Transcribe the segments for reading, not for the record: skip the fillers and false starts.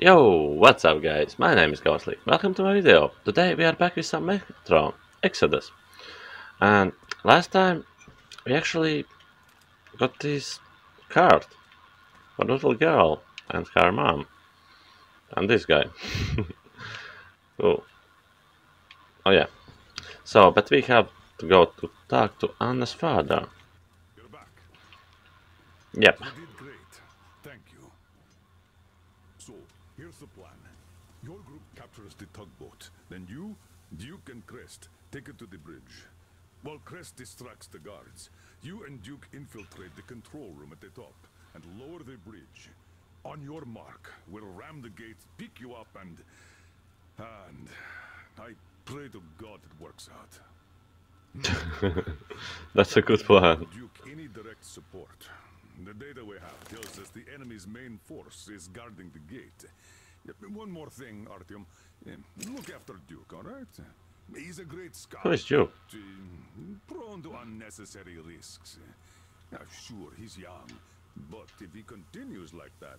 Yo, what's up guys, my name is GhostLeak, welcome to my video. Today we are back with some Metro Exodus. And last time we actually got this card for the little girl and her mom. And this guy. Cool. Oh yeah. So, but we have to go to talk to Anna's father. You're back. Yep. You did great. Thank you. So, here's the plan. Your group captures the tugboat. Then you, Duke and Crest, take it to the bridge. While Crest distracts the guards, you and Duke infiltrate the control room at the top and lower the bridge. On your mark, we'll ram the gates, pick you up, and I pray to God it works out. That's a good plan. Duke, any direct support. The data we have tells us the enemy's main force is guarding the gate. One more thing, Artyom. Look after Duke, all right? He's a great scout. Who is Duke? Prone to unnecessary risks. Sure, he's young, but if he continues like that,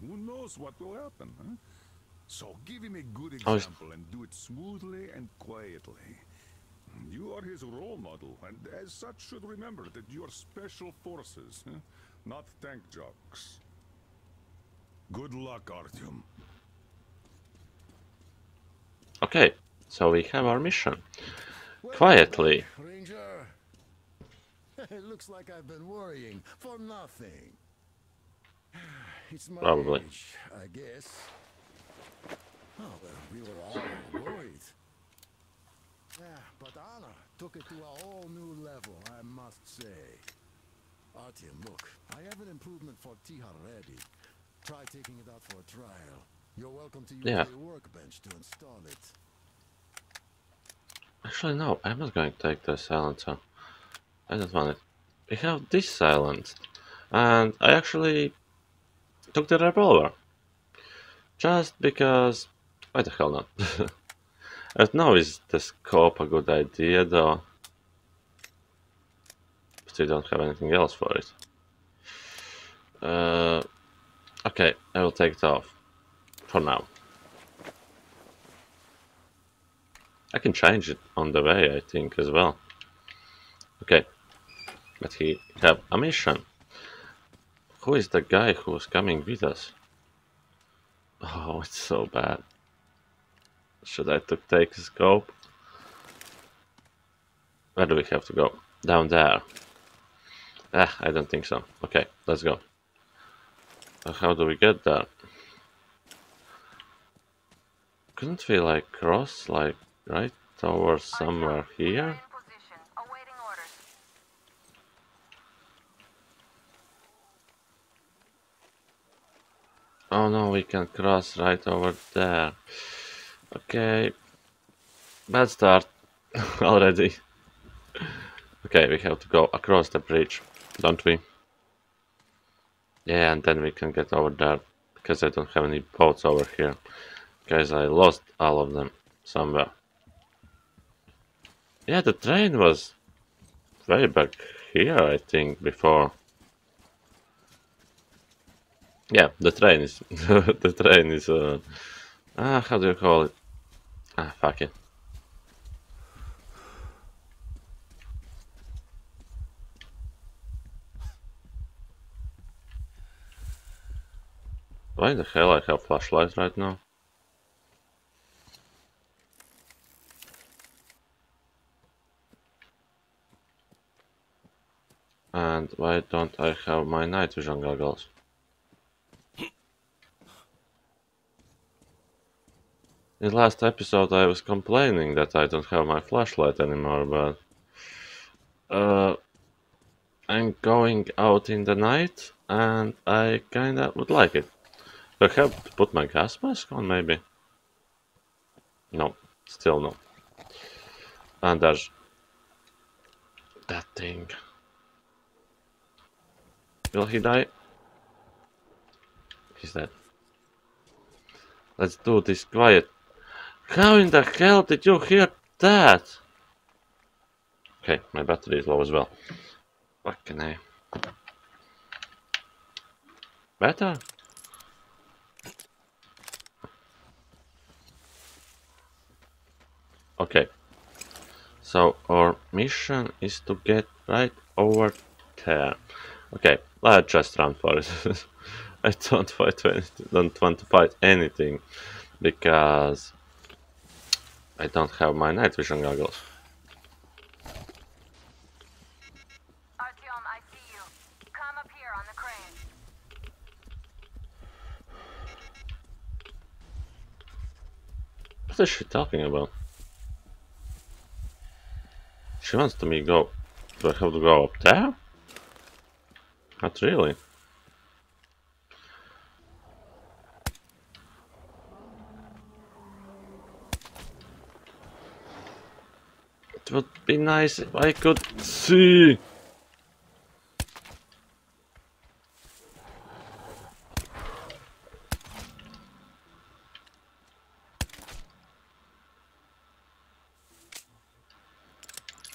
who knows what will happen, huh? So give him a good example and do it smoothly and quietly. You are his role model, and as such should remember that you are special forces, not tank jocks. Good luck, Artyom. Okay, so we have our mission. Quietly. Ranger. It looks like I've been worrying for nothing. It's my probably age, I guess. Oh, well, we were all worried. Yeah, but Anna took it to a whole new level, I must say. Artyom, look, I have an improvement for Tiha ready. Try taking it out for a trial. You're welcome to use your workbench to install it. Actually, no, I'm not going to take the silencer. I don't want it. We have this silence, and I actually took the revolver. Just because... why the hell not? I don't know, is the scope a good idea though? But we don't have anything else for it. Okay, I will take it off. For now. I can change it on the way, I think, as well. Okay. But he have a mission. Who is the guy who's coming with us? Oh, it's so bad. Should I take the scope? Where do we have to go? Down there. Ah, I don't think so. Okay, let's go. How do we get there? Couldn't we like cross like right over somewhere here? Oh no, we can cross right over there. Okay, bad start already. Okay, we have to go across the bridge, don't we? Yeah, and then we can get over there, because I don't have any boats over here. Guys, I lost all of them somewhere. Yeah, the train was way back here, I think, before. Yeah, the train is... the train is... how do you call it? Ah, fuck it. Why the hell I have flashlight right now? And why don't I have my night vision goggles? In the last episode I was complaining that I don't have my flashlight anymore, but I'm going out in the night and I kinda would like it. Perhaps put my gas mask on, maybe? No, still no. And there's that thing. Will he die? He's dead. Let's do this quiet. How in the hell did you hear that? Okay, my battery is low as well. Fucking A. Better? Okay. So our mission is to get right over there. Okay, let's just run for it. I don't want to fight anything because I don't have my night vision goggles. Artyom, I see you. Come up here on the crane. What is she talking about? She wants to me go. Do I have to go up there? Not really. It would be nice if I could see.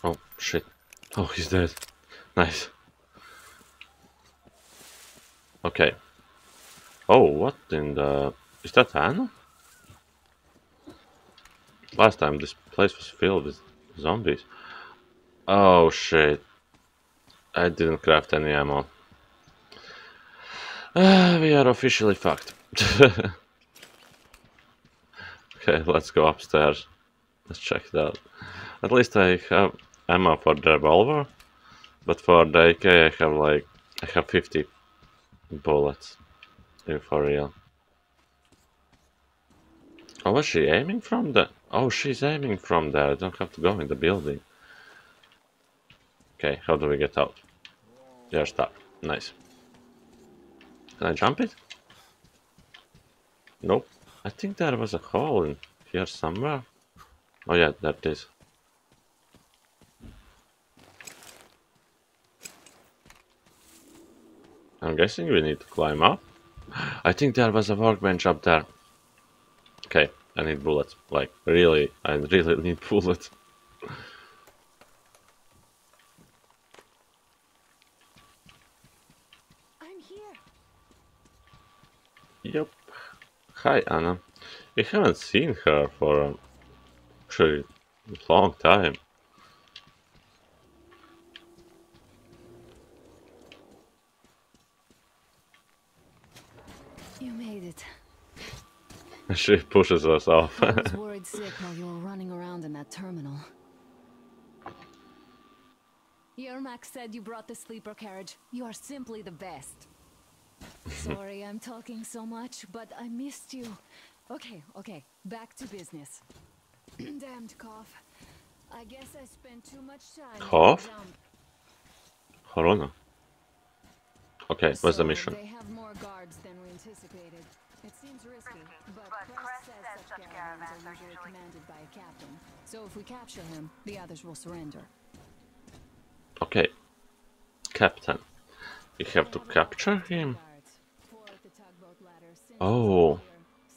Oh shit. Oh, he's dead. Nice. Okay. Oh, what in the... Is that Anna? Last time this place was filled with zombies. Oh shit. I didn't craft any ammo. We are officially fucked. Okay, let's go upstairs. Let's check it out. At least I have ammo for the revolver. But for the AK I have 50 bullets. If for real. Oh, was she aiming from the... Oh, she's aiming from there. I don't have to go in the building. Okay, how do we get out? You're stuck. Nice. Can I jump it? Nope. I think there was a hole in here somewhere. Oh yeah, that is. I'm guessing we need to climb up. I think there was a workbench up there. Okay, I need bullets. Like, really, I really need bullets. I'm here. Yep. Hi, Anna. We haven't seen her for actually a long time. You made it. She pushes us off. I was worried sick while you were running around in that terminal. Yermak said you brought the sleeper carriage. You are simply the best. Sorry I'm talking so much, but I missed you. Okay. Back to business. Damned cough. I guess I spent too much time... Cough? Corona. Okay, what's the mission? They have more guards than we anticipated. It seems risky, but Crest says such caravans are usually commanded by a captain. So if we capture him, the others will surrender. Okay. Captain. We have to capture him? Oh.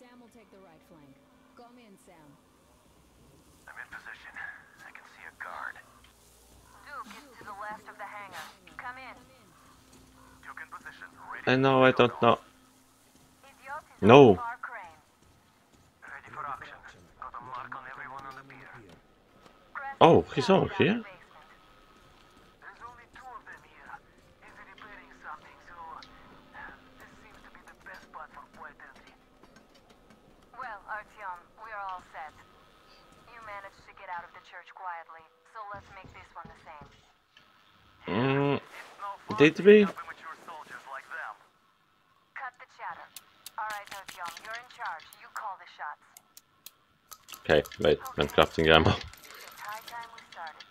Sam will take the right flank. Come in, Sam. I'm in position. I can see a guard. Duke is to the left of the hangar. Come in. Duke in position. I know, I don't know. No. Ready for action. Got a mark on everyone on the pier. Oh, he's all here? There's only two of them here. He's repairing something, so this seems to be the best spot for point entry. Well, Artyom, we're all set. You managed to get out of the church quietly, so let's make this one the same. Did we? Okay, wait, I'm crafting ammo. It's high time we started.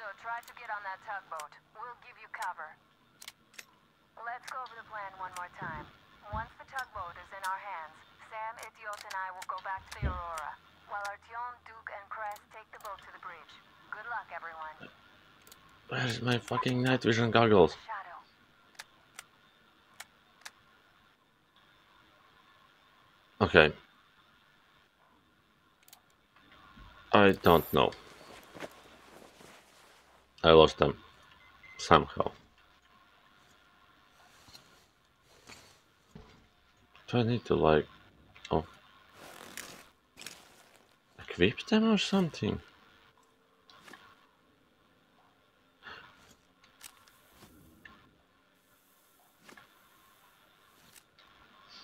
So try to get on that tugboat. We'll give you cover. Let's go over the plan one more time. Once the tugboat is in our hands, Sam, Idiot, and I will go back to the Aurora, while Artyom, Duke, and Crest take the boat to the bridge. Good luck, everyone. Where's my fucking night vision goggles? Okay. I don't know. I lost them. Somehow. Do I need to like... Oh. I equip them or something?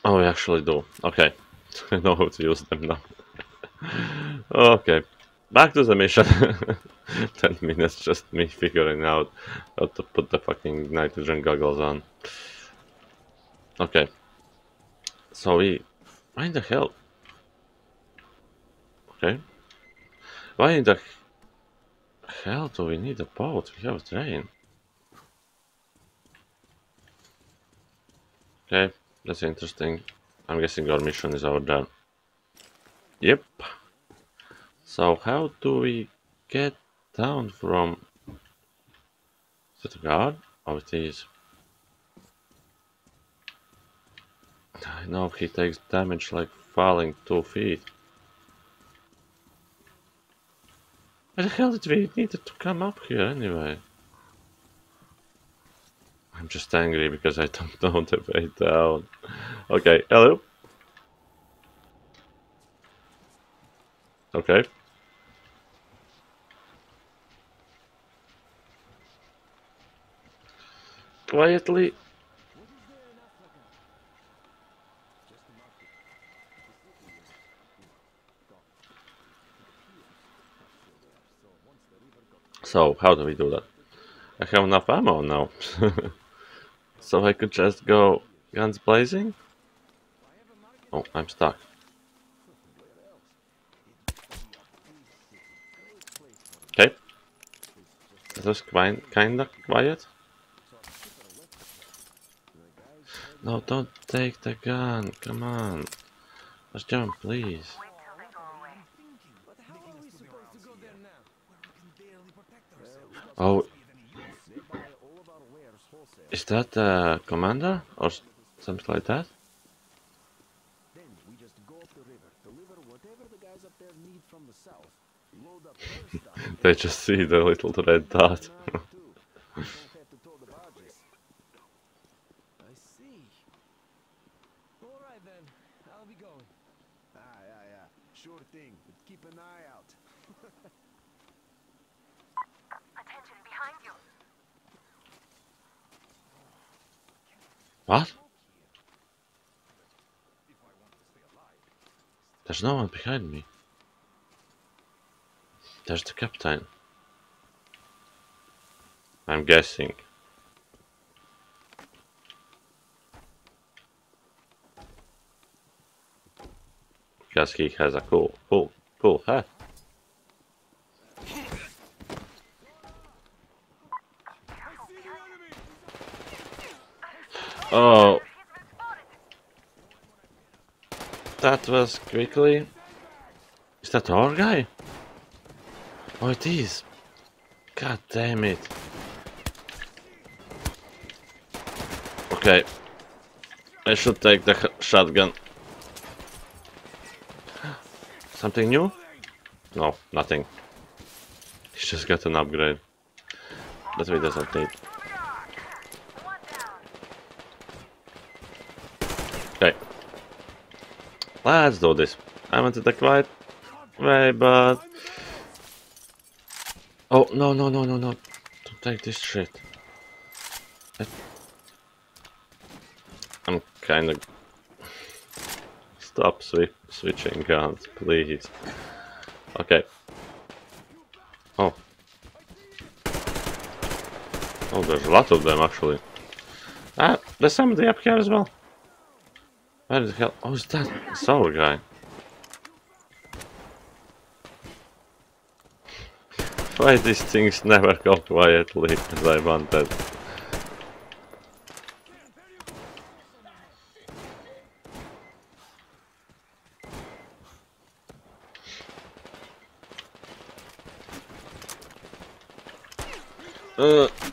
Oh, I actually do. Okay. I know how to use them now. Okay. Back to the mission. 10 minutes just me figuring out how to put the fucking nitrogen goggles on. Okay. So we... Why in the hell? Okay. Why in the hell do we need a boat? We have a train. Okay. That's interesting. I'm guessing our mission is over there. Yep. So how do we get down from... Is it a guard? Oh, it is. I know he takes damage like falling 2 feet. Why the hell did we need to come up here anyway? I'm just angry because I don't know the way down. Okay, hello. Okay. Quietly. So, how do we do that? I have enough ammo now. So I could just go guns blazing? Oh, I'm stuck. Okay. That was kinda quiet. No, don't take the gun, come on. Let's jump, please. Oh. Is that the commander or something like that? Then we just go up the river, deliver whatever the guys up there need from the south, load up their stuff. They just see the little red dot. I see. Alright then, I'll be going. Aye, aye, aye. Sure thing, but keep an eye out. Attention behind you. What? There's no one behind me. There's the captain. I'm guessing. Because he has a cool hat. Oh, that was quickly. Is that our guy? Oh, it is. God damn it. Okay, I should take the shotgun. Something new? No, nothing. He's just got an upgrade that we doesn't need. Okay, let's do this. I wanted a quiet way, but... Oh, no. Don't take this shit. I'm kind of... Stop switching guns, please. Okay. Oh. Oh, there's a lot of them, actually. Ah, there's somebody up here as well. Where the hell? Oh, is that sour guy? Why these things never go quietly as I wanted?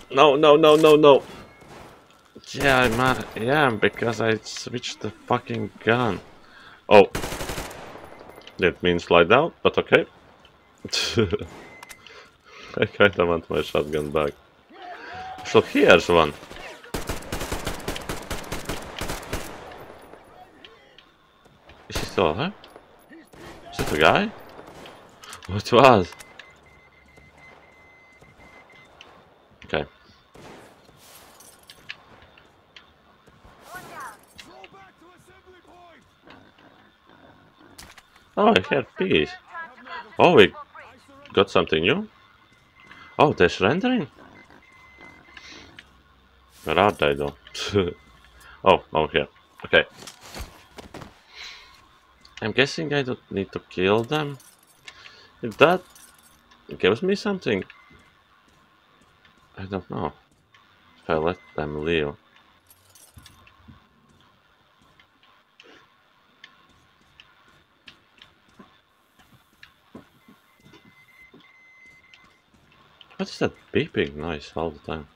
No. Yeah, because I switched the fucking gun. Oh, that means slide down, but okay. I kinda want my shotgun back. So here's one. Is he still alive? Is that a guy? What was? Okay. Oh, I have piggies. Oh, we got something new. Oh, they're surrendering? Where are they though? Oh, over here. Okay. I'm guessing I don't need to kill them. If that gives me something, I don't know. If I let them leave. What is that beeping noise all the time?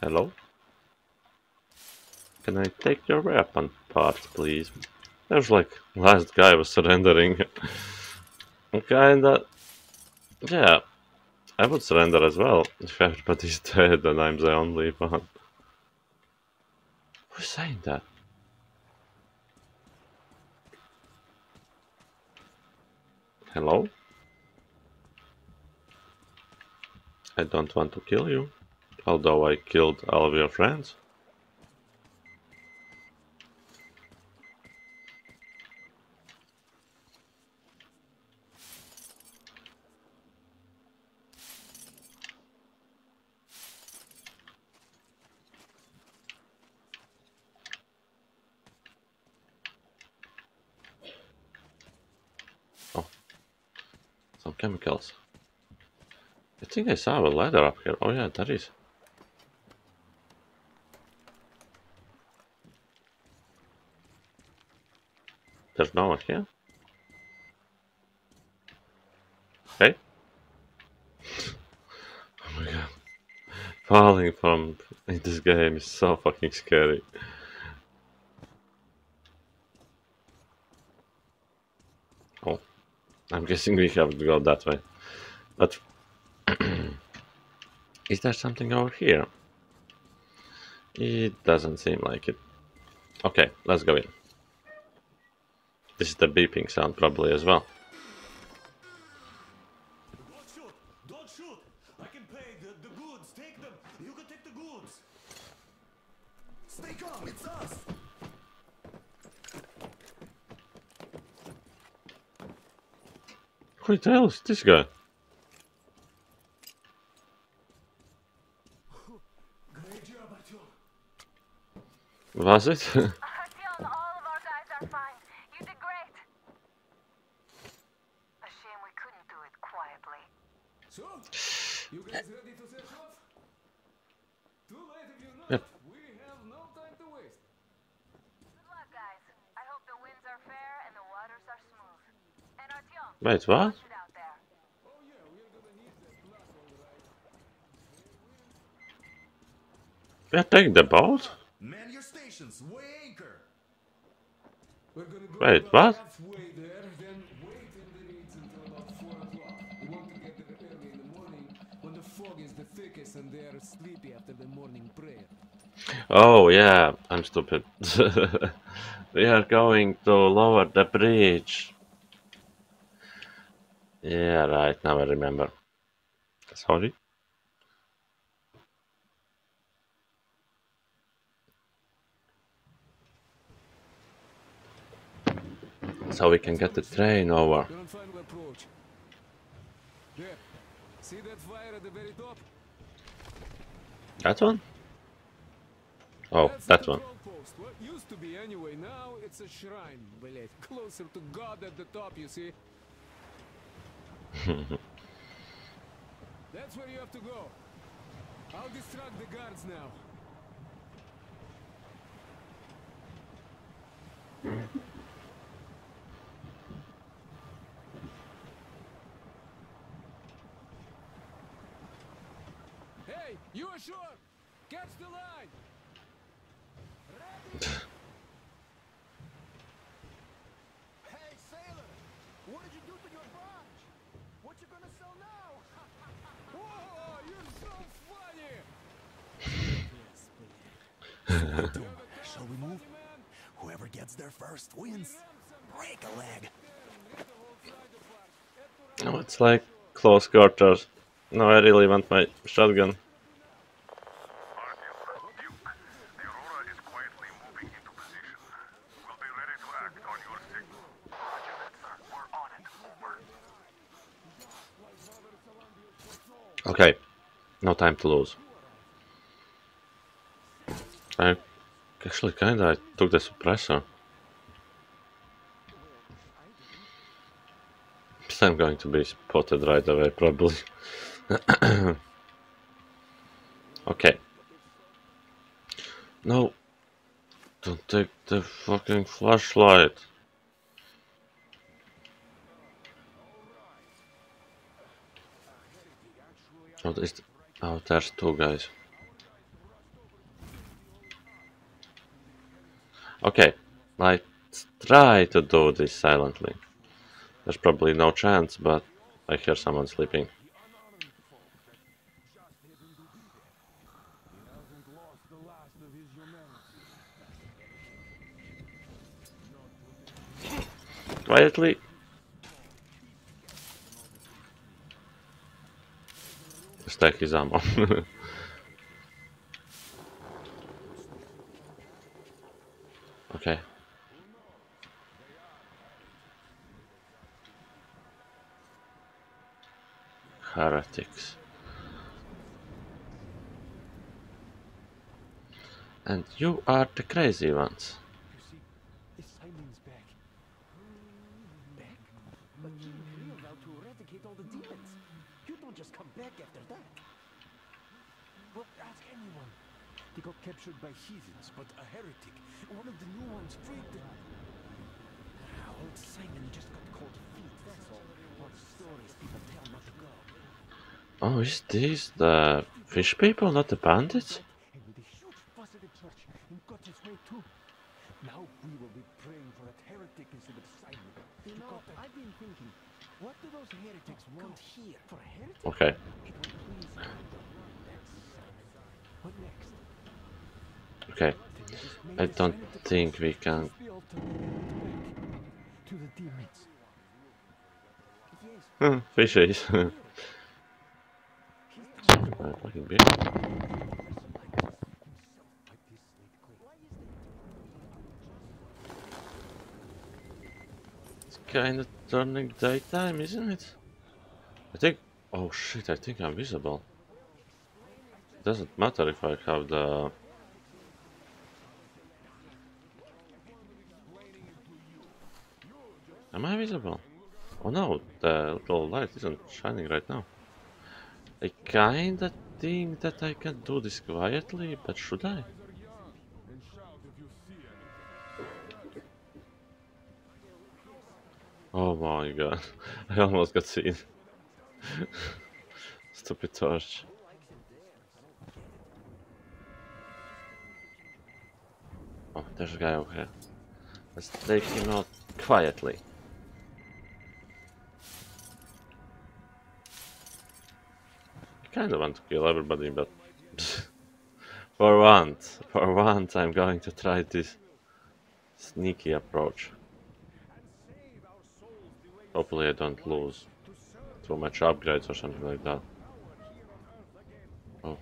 Hello? Can I take your weapon part, please? There's like last guy was surrendering. Kinda. Yeah, I would surrender as well if everybody's dead and I'm the only one. Who's saying that? Hello? I don't want to kill you, although I killed all of your friends. Chemicals. I think I saw a ladder up here. Oh yeah, that is. There's no one here. Hey. Oh my god. Falling from in this game is so fucking scary. I'm guessing we have to go that way, but is there something over here? It doesn't seem like it. Okay, let's go in. This is the beeping sound probably as well. Don't shoot! Don't shoot! I can pay the goods. Take them. You can take the goods. Stay calm. It's us. Who the hell is this guy? Great job, Artyom. Was it? Artyom, all of our guys are fine. You did great. A shame we couldn't do it quietly. So, you guys ready to set off? Too late if you're not. Yep. We have no time to waste. Good luck, guys. I hope the winds are fair and the waters are smooth. And Artyom. Wait, what? We're taking the boat? Man your stations, weigh anchor. We're gonna go halfway there, then wait in the reeds until about 4 o'clock. We want to get there early in the morning when the fog is the thickest and they are sleepy after the morning prayer. Oh yeah, I'm stupid. We are going to lower the bridge. Yeah, right, now I remember. Sorry. So we can get the train over. See that fire at the very top? That one? Oh, that one. What used to be anyway, now it's a shrine, блять, closer to God at the top, you see? That's where you have to go. I'll distract the guards now. Hey, you are sure? Catch the line. Hey, sailor, what did you do to your barge? What you gonna sell now? Whoa, you're so funny. Yes, shall we move? gets their first wins. Break a leg. Oh, it's like close quarters. No, I really want my shotgun. Artyom, Duke, the Aurora is quietly moving into position. We'll be ready to act on your signal. Roger that, sir. We're on it. Over. Okay. No time to lose. I actually kinda took the suppressor. I'm going to be spotted right away, probably. Okay. No. Don't take the fucking flashlight. Oh, oh, there's two guys. Okay. I try to do this silently. There's probably no chance, but I hear someone sleeping. Quietly. Let's take his ammo. Okay. Heretics. And you are the crazy ones. You see, Simon's back. But you knew how to eradicate all the demons. You don't just come back after that. Well, ask anyone. He got captured by heathens, but a heretic. One of the new ones freed them. Old Simon just got cold feet, that's all. What stories people tell not to go. Oh, is these the fish people, not the bandits? And with a huge fuss at the church, and got his way too. Now we will be praying for that heretic instead of Simon. You know, I've been thinking, what do those heretics want here? For a heretic? Okay. What next? Okay. I don't think we can. To the demons. Fishies. It's kind of turning daytime, isn't it? I think. Oh shit! I think I'm visible. Doesn't matter if I have the. Am I visible? Oh no, the little light isn't shining right now. I kinda think that I can do this quietly, but should I? Oh my god, I almost got seen. Stupid torch. Oh, there's a guy over here. Let's take him out quietly. I kind of want to kill everybody, but for once I'm going to try this sneaky approach. Hopefully I don't lose too much upgrades or something like that. Oh,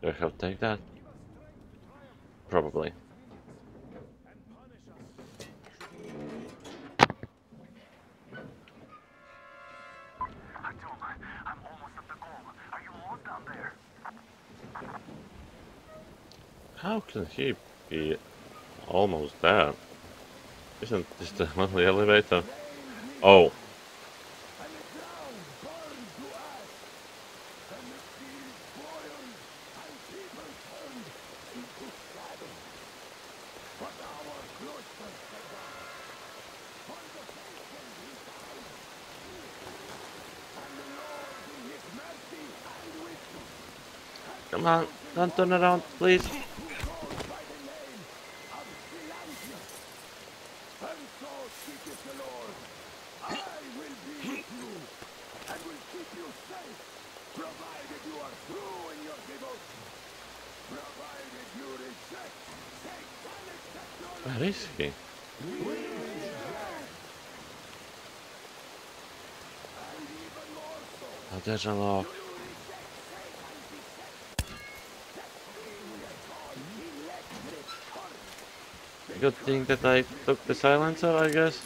do I have to take that? Probably. How can he be almost there? Isn't this the only elevator? Oh. Come on, don't turn around, please. Risky. A też no. Good thing that I took the silencer, I guess.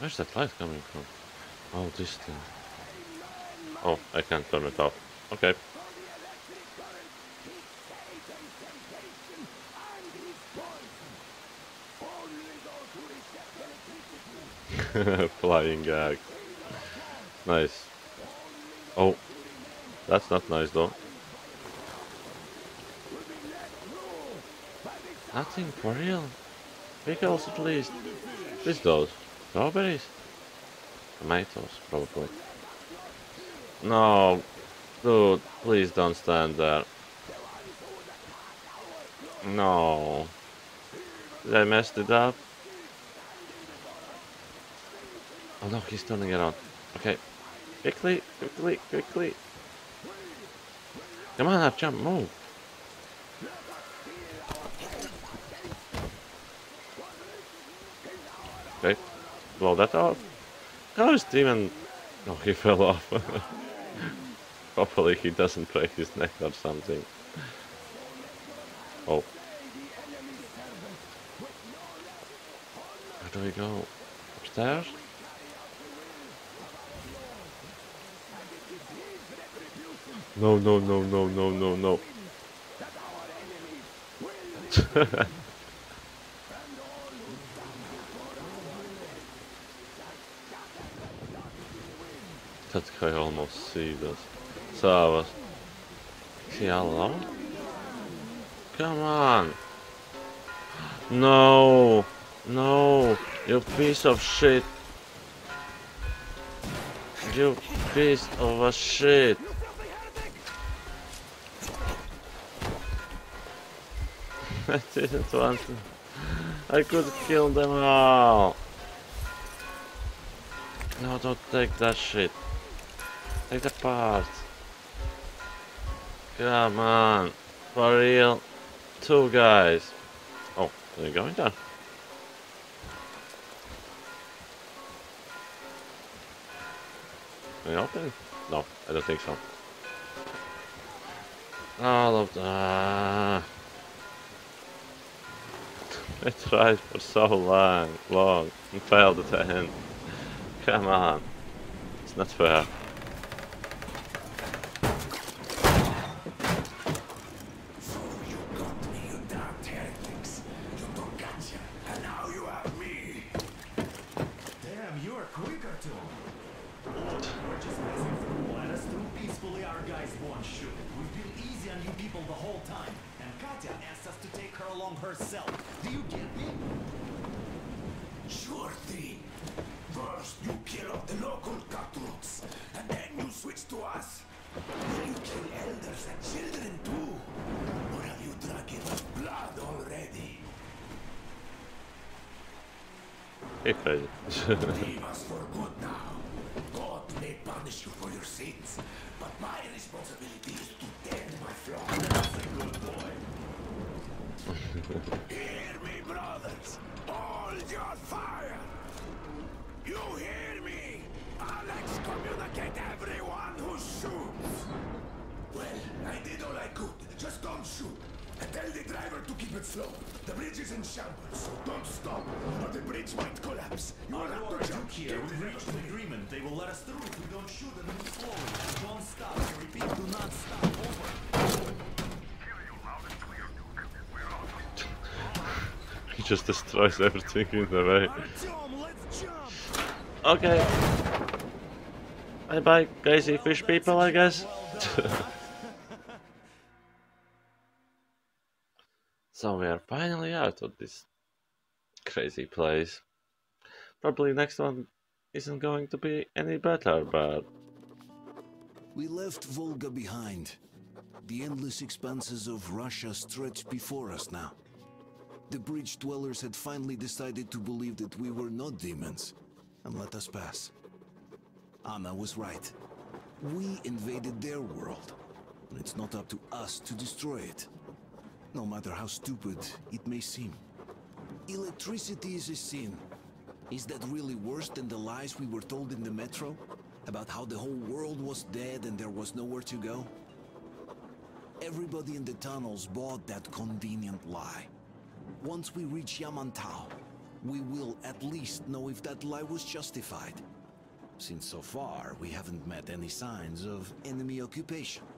Where's that light coming from? Oh, this thing. Oh, I can't turn it off. Okay. Flying axe. Nice. Oh, that's not nice though. Nothing for real. Pickles at least. This those. Strawberries? Tomatoes, probably. No, dude, please don't stand there. No. Did I mess it up? Oh no, he's turning around. Okay. Quickly, quickly, quickly. Come on, I've jumped, move. Okay. Blow that off. How is Demon? Oh, he fell off. Hopefully he doesn't break his neck or something. Oh. Where do we go? Upstairs? No, no, no, no, no, no, no. That guy almost sees us. Saw us. Is he alone? Come on! No! No! You piece of shit! You piece of a shit! I didn't want to. I could kill them all! No, don't take that shit. Take the part. Come on. For real. Two guys. Oh, they're going down. Can we open it? No, I don't think so. All of that. I tried for so long, and failed at the end. Come on. It's not fair. Just destroys everything in the way. Artyom, let's jump. Okay. Bye bye, crazy fish people, I guess. So we are finally out of this crazy place. Probably next one isn't going to be any better, but... We left Volga behind. The endless expanses of Russia stretch before us now. The bridge dwellers had finally decided to believe that we were not demons, and let us pass. Anna was right. We invaded their world, and it's not up to us to destroy it. No matter how stupid it may seem. Electricity is a sin. Is that really worse than the lies we were told in the Metro? About how the whole world was dead and there was nowhere to go? Everybody in the tunnels bought that convenient lie. Once we reach Yamantau, we will at least know if that lie was justified. Since so far, we haven't met any signs of enemy occupation.